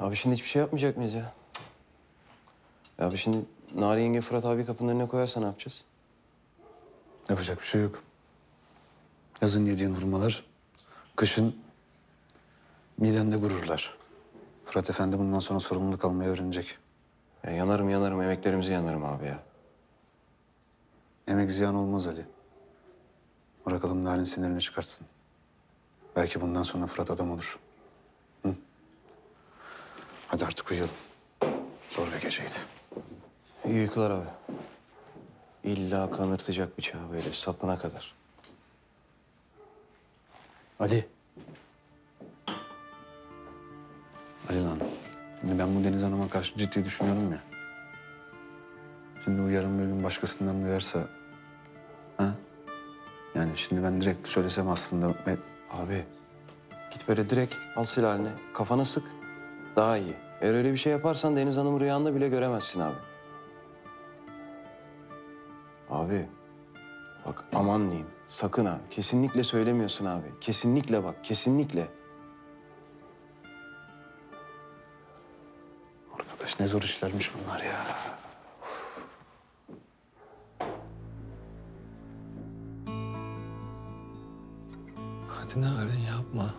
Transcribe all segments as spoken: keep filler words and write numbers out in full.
Abi şimdi hiçbir şey yapmayacak mıyız ya? Ya abi şimdi Narin yenge Fırat abi kapının önüne koyarsa ne yapacağız? Yapacak bir şey yok. Yazın yediğin hurmalar, kışın midende gururlar. Fırat Efendi bundan sonra sorumluluk almayı öğrenecek. Ya yanarım yanarım, emeklerimizi yanarım abi ya. Emek ziyan olmaz Ali. Bırakalım Narin sinirini çıkartsın. Belki bundan sonra Fırat adam olur. Hı? Hadi artık uyuyalım. Zor bir geceydi. İyi uykular abi. İlla kanırtacak bıçağı böyle sapına kadar. Ali. Ali lan. Şimdi ben bu Deniz Hanım'a karşı ciddi düşünüyorum ya. Şimdi bu yarın bir gün başkasından duyarsa... Ha? Yani şimdi ben direkt söylesem aslında... Abi git böyle direkt al silahını, kafana sık. Daha iyi. Eğer öyle bir şey yaparsan Deniz Hanım'ı rüyanda bile göremezsin abi. Abi bak aman diyeyim. Sakın ha. Kesinlikle söylemiyorsun abi. Kesinlikle bak. Kesinlikle. Arkadaş ne zor işlermiş bunlar ya. Hadi Narin yapma.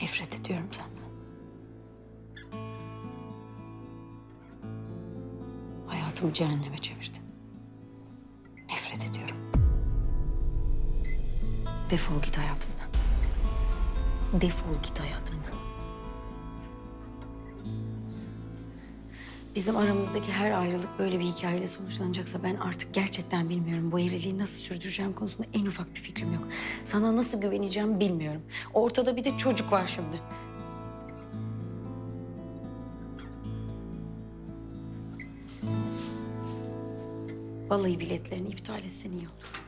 Nefret ediyorum senden. Hayatımı cehenneme çevirdin. Nefret ediyorum. Defol git hayatımdan. Defol git hayatımdan. Bizim aramızdaki her ayrılık böyle bir hikayeyle sonuçlanacaksa ben artık gerçekten bilmiyorum. Bu evliliği nasıl sürdüreceğim konusunda en ufak bir fikrim yok. Sana nasıl güveneceğim bilmiyorum. Ortada bir de çocuk var şimdi. Balayı biletlerini iptal etsen iyi olur.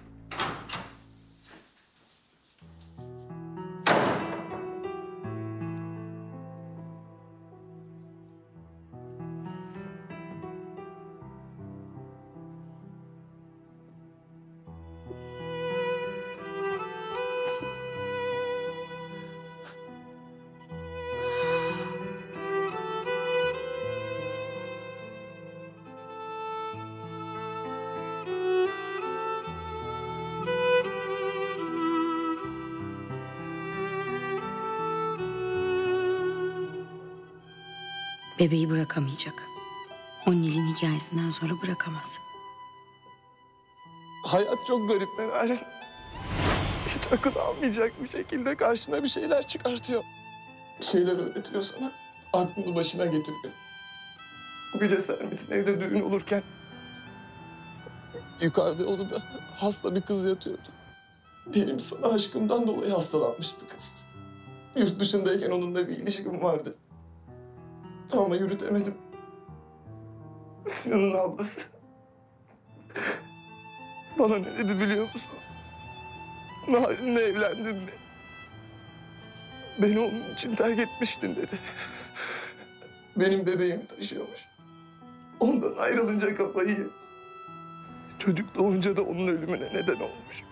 Bebeği bırakamayacak. O Nil'in hikayesinden sonra bırakamaz. Hayat çok garip Narin. Hiç akıl almayacak bir şekilde karşına bir şeyler çıkartıyor. Bir şeyler öğretiyor sana. Aklını başına getiriyor. Bu gece Sermet'in evde düğün olurken... yukarıda odada hasta bir kız yatıyordu. Benim sana aşkımdan dolayı hastalanmış bir kız. Yurt dışındayken onunla bir ilişkim vardı. Ama yürütemedim. Sinan'ın ablası. Bana ne dedi biliyor musun? Narin'le evlendim mi? Beni onun için terk etmiştin dedi. Benim bebeğimi taşıyormuş. Ondan ayrılınca kafayı yedim. Çocuk doğunca da onun ölümüne neden olmuş.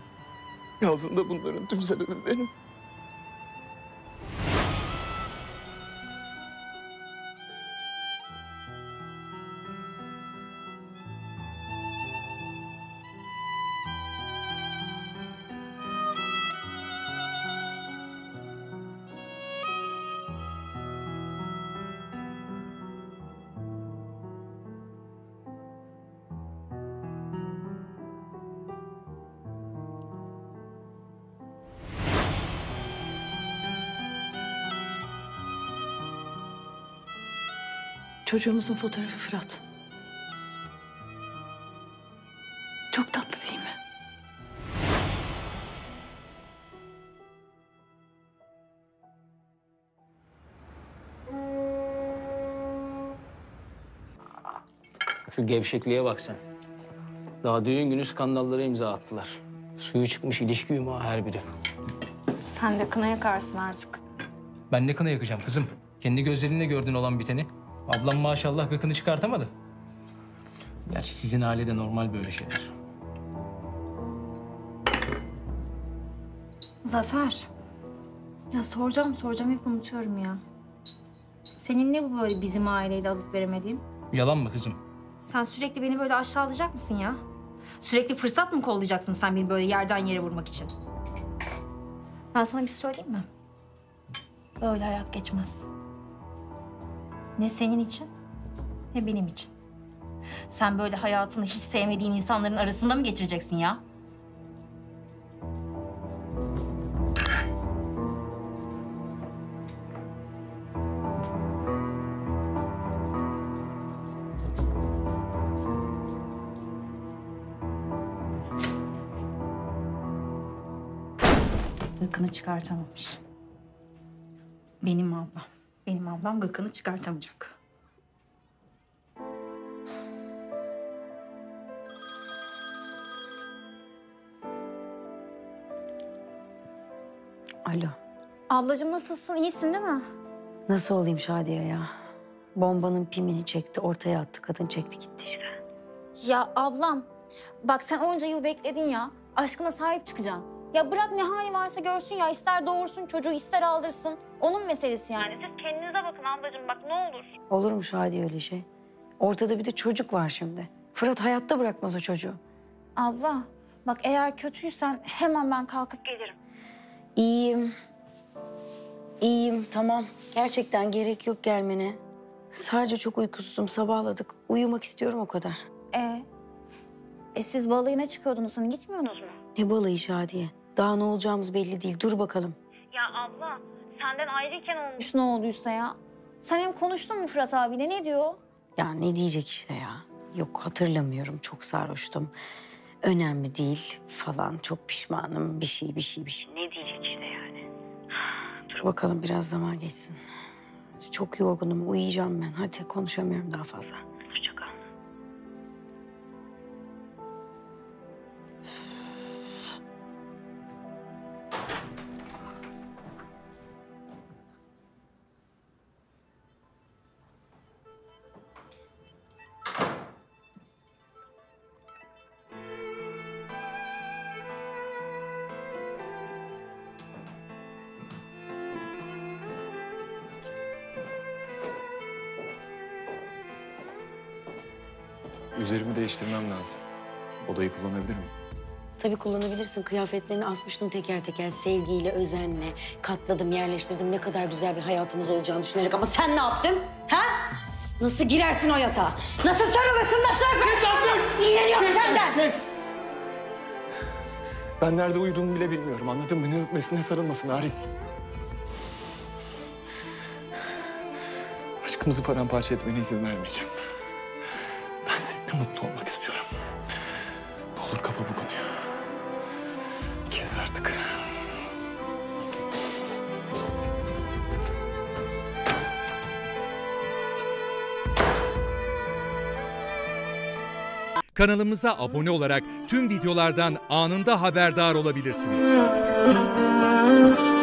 Aslında bunların tüm sebebi benim. Çocuğumuzun fotoğrafı Fırat. Çok tatlı değil mi? Şu gevşekliğe bak sen. Daha düğün günü skandallara imza attılar. Suyu çıkmış ilişki yumağı her biri. Sen de kına yakarsın artık. Ben ne kına yakacağım kızım? Kendi gözlerinle gördün olan biteni. Ablam maşallah gıkını çıkartamadı. Gerçi sizin ailede normal böyle şeyler. Zafer. Ya soracağım soracağım hep unutuyorum ya. Senin ne bu böyle bizim aileyle alıp veremediğin? Yalan mı kızım? Sen sürekli beni böyle aşağılayacak mısın ya? Sürekli fırsat mı kollayacaksın sen beni böyle yerden yere vurmak için? Ben sana bir söyleyeyim mi? Böyle hayat geçmez. Ne senin için, ne benim için. Sen böyle hayatını hiç sevmediğin insanların arasında mı geçireceksin ya? Gıkını çıkartamamış. Benim ablam. Benim ablam gıkını çıkartamayacak. Alo. Ablacığım nasılsın? İyisin değil mi? Nasıl olayım Şadiye ya? Bombanın pimini çekti, ortaya attı. Kadın çekti gitti işte. Ya ablam, bak sen onca yıl bekledin ya. Aşkına sahip çıkacaksın. Ya bırak ne hali varsa görsün ya, ister doğursun çocuğu, ister aldırsın. Onun meselesi yani. Yani siz kendinize bakın ablacığım, bak ne olur. Olur mu Şadiye öyle şey? Ortada bir de çocuk var şimdi. Fırat hayatta bırakmaz o çocuğu. Abla, bak eğer kötüysen hemen ben kalkıp gelirim. İyiyim. İyiyim, tamam. Gerçekten gerek yok gelmene. Sadece çok uykusuzum, sabahladık. Uyumak istiyorum o kadar. Ee, e siz balayına çıkıyordunuz, hani gitmiyordunuz mu? Ne balayı Şadiye? Daha ne olacağımız belli değil. Dur bakalım. Ya abla, senden ayrıyken olmuş ne olduysa ya. Sen hem konuştun mu Fırat abiyle? Ne diyor? Ya ne diyecek işte ya. Yok hatırlamıyorum. Çok sarhoştum. Önemli değil falan. Çok pişmanım. Bir şey, bir şey, bir şey. Ne diyecek işte yani. Dur bakalım biraz zaman geçsin. Çok yorgunum. Uyuyacağım ben. Hadi konuşamıyorum daha fazla. Hoşça kal. Üzerimi değiştirmem lazım. Odayı kullanabilir miyim? Tabii kullanabilirsin. Kıyafetlerini asmıştım teker teker. Sevgiyle, özenle katladım, yerleştirdim. Ne kadar güzel bir hayatımız olacağını düşünerek. Ama sen ne yaptın? Ha? Nasıl girersin o yatağa? Nasıl sarılırsın? Nasıl öpürsün? Kes artık! İğreniyorum kes, senden! Kes! Ben nerede uyuduğumu bile bilmiyorum. Anladın mı? Ne öpmesine sarılmasın Narin. Aşkımızı paramparça etmene izin vermeyeceğim. Mutlu olmak istiyorum. Ne olur kapa bu konuyu. Kes artık. Kanalımıza abone olarak tüm videolardan anında haberdar olabilirsiniz.